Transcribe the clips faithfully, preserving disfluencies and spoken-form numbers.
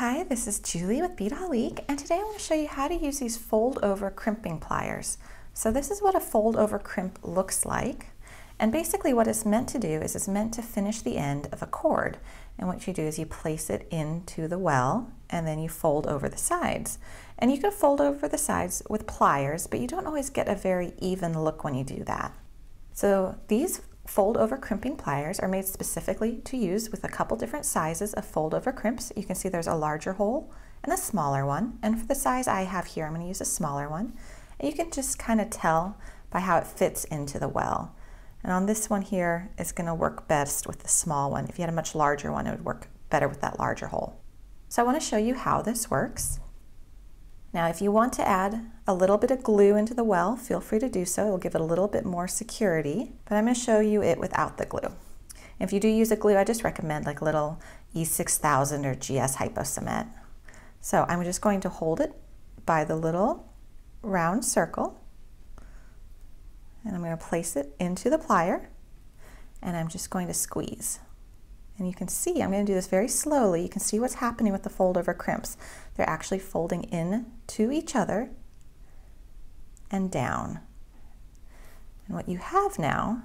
Hi, this is Julie with Beadaholique, and today I want to show you how to use these fold-over crimping pliers. So this is what a fold-over crimp looks like, and basically what it's meant to do is it's meant to finish the end of a cord, and what you do is you place it into the well, and then you fold over the sides. And you can fold over the sides with pliers, but you don't always get a very even look when you do that. So these fold-over crimping pliers are made specifically to use with a couple different sizes of fold-over crimps. You can see there's a larger hole and a smaller one, and for the size I have here, I'm going to use a smaller one. And you can just kind of tell by how it fits into the well. And on this one here, it's going to work best with the small one. If you had a much larger one, it would work better with that larger hole. So I want to show you how this works. Now, if you want to add a little bit of glue into the well, feel free to do so. It'll give it a little bit more security, but I'm going to show you it without the glue. If you do use a glue, I just recommend like little E six thousand or G S Hypo Cement. So I'm just going to hold it by the little round circle, and I'm going to place it into the plier, and I'm just going to squeeze. And you can see, I'm going to do this very slowly. You can see what's happening with the fold over crimps. They're actually folding in to each other and down. And what you have now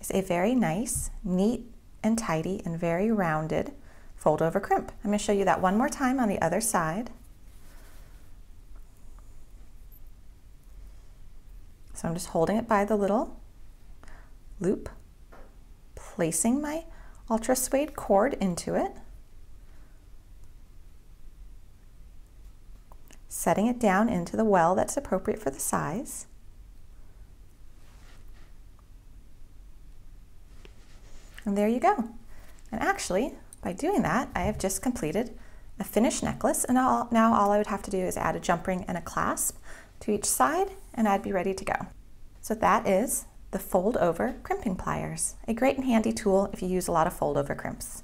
is a very nice, neat and tidy and very rounded fold over crimp. I'm going to show you that one more time on the other side. So I'm just holding it by the little loop, placing my Ultra suede cord into it, setting it down into the well that's appropriate for the size, and there you go. And actually, by doing that, I have just completed a finished necklace, and all, now all I would have to do is add a jump ring and a clasp to each side, and I'd be ready to go. So that is the fold over crimping pliers, a great and handy tool if you use a lot of fold over crimps.